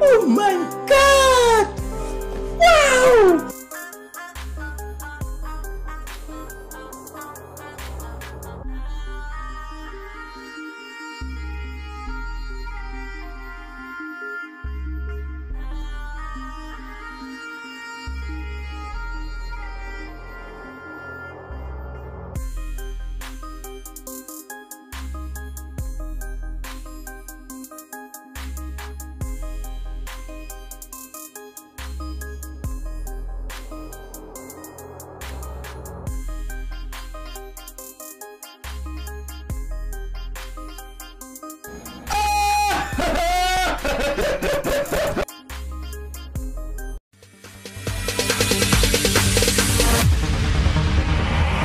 Oh my God! Wow!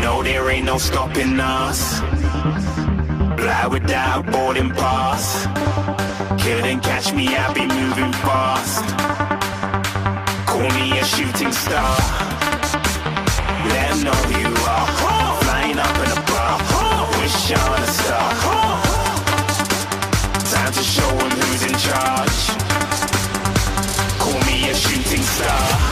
No, there ain't no stopping us. Fly without boarding pass. Couldn't catch me, I be moving fast. Call me a shooting star. Let 'em know who you are. Flying up in a bar. Wish on a star. Time to show 'em who's in charge. Call me a shooting star.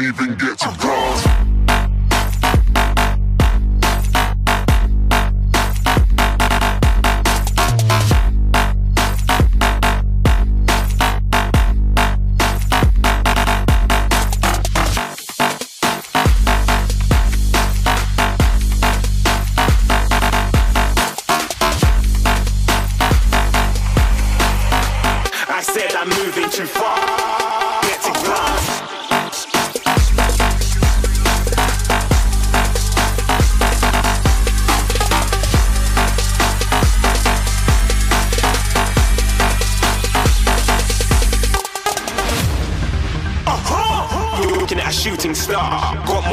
Even get to cross. I said I'm moving too far. Get to cross. A shooting star. Got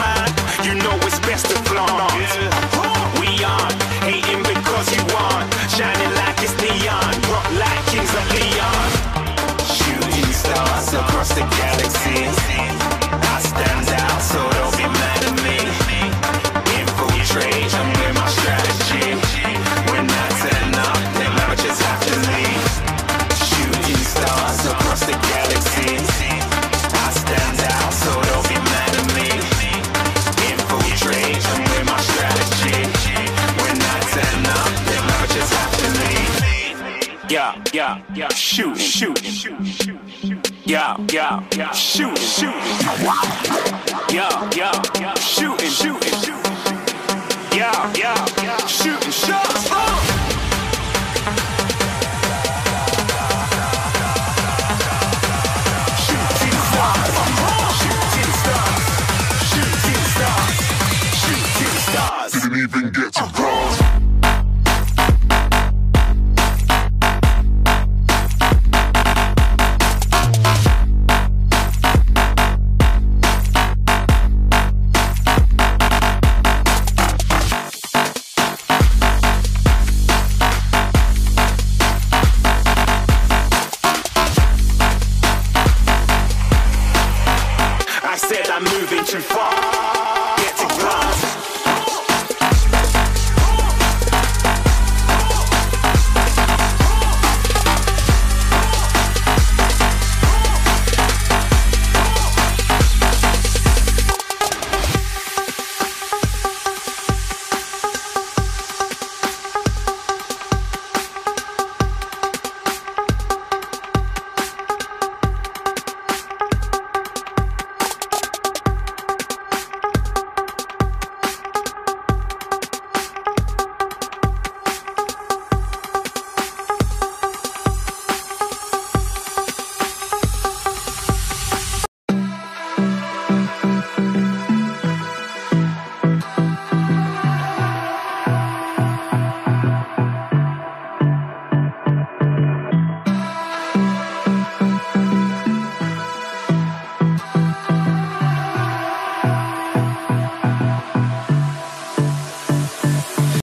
mine, you know it's best to flaunt. We aren't hating because you aren't, shining like it's neon, rock like Kings of Leon. Shooting stars across the galaxy. Stand out, so don't be mad at me. Infiltrate, I'm with my strategy. When I turn up, then I just have to leave. Shooting stars across the galaxy. I stand out, so don't be mad at me. Infiltrate, I'm with my strategy. When I turn up, then I just have to leave. Yeah, yeah, yeah. Shoot, shoot, shoot, shoot, shoot. yeah, shooting, yeah, shooting, yeah, shooting shots. Didn't even get to cross. I said I'm moving too far. Get to cross.